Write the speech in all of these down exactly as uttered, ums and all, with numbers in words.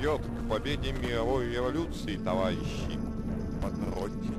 идет к победе мировой революции, товарищи. Подродьте им.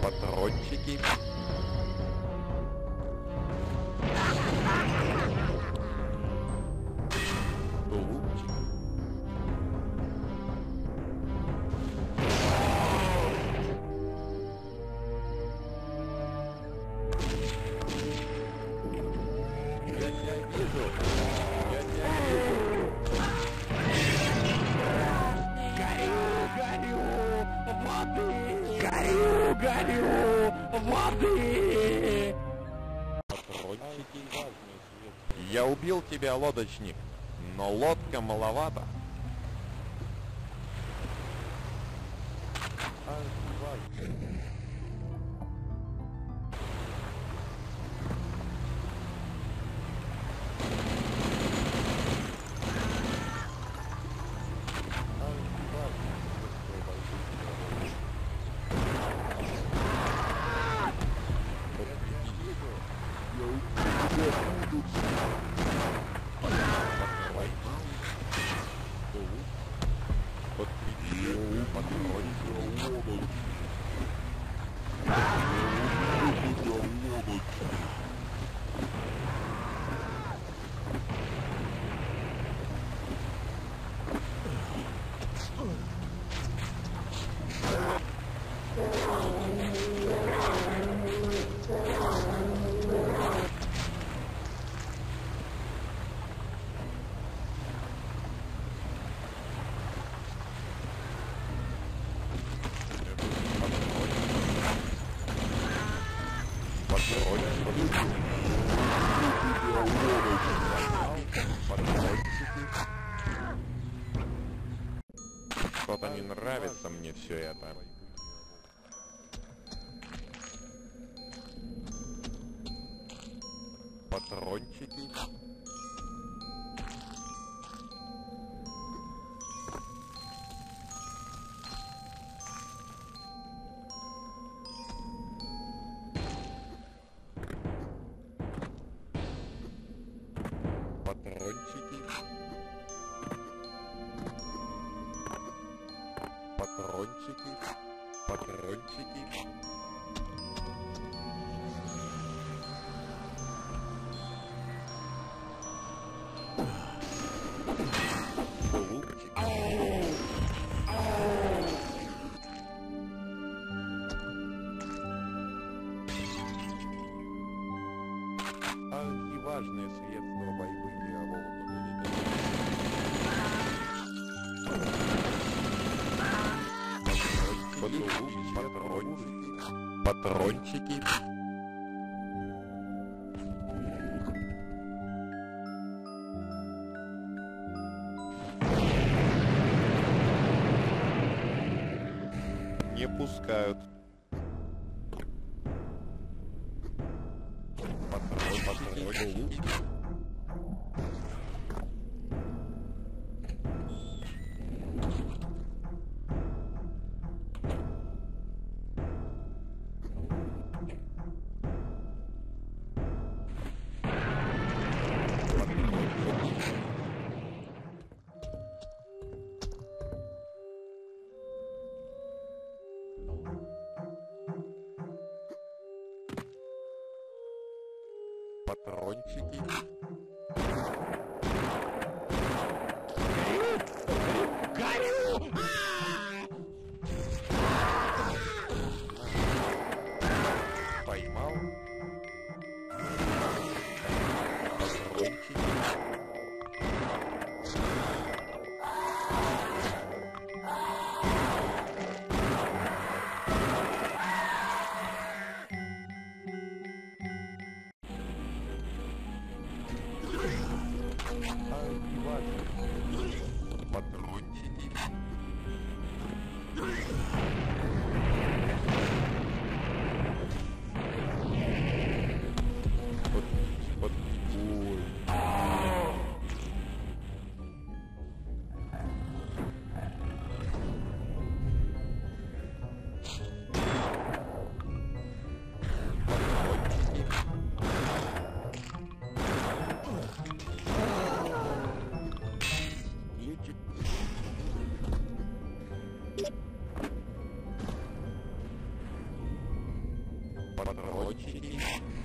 Патрончики. Воды! Я убил тебя, лодочник, но лодка маловато. Что-то не нравится мне все это. Патрончики. Патрончики, патрончики. Булубчики. А и важные средства борьбы мирового. Патрончики, патрончики. не пускают. Построй, построй. Патрончики. Горю! Поймал. Патрончики. Подробнее.